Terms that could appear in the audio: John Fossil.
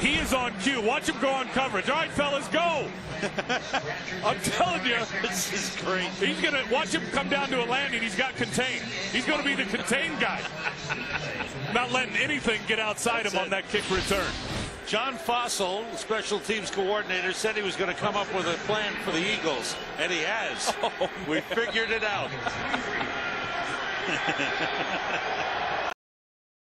He is on cue. Watch him go on coverage. All right, fellas, go. I'm telling you. This is great. He's going to watch him come down to a landing. He's got contained. He's going to be the contained guy. Not letting anything get outside him on that kick return. John Fossil, special teams coordinator, said he was going to come up with a plan for the Eagles, and he has. Oh, we figured it out.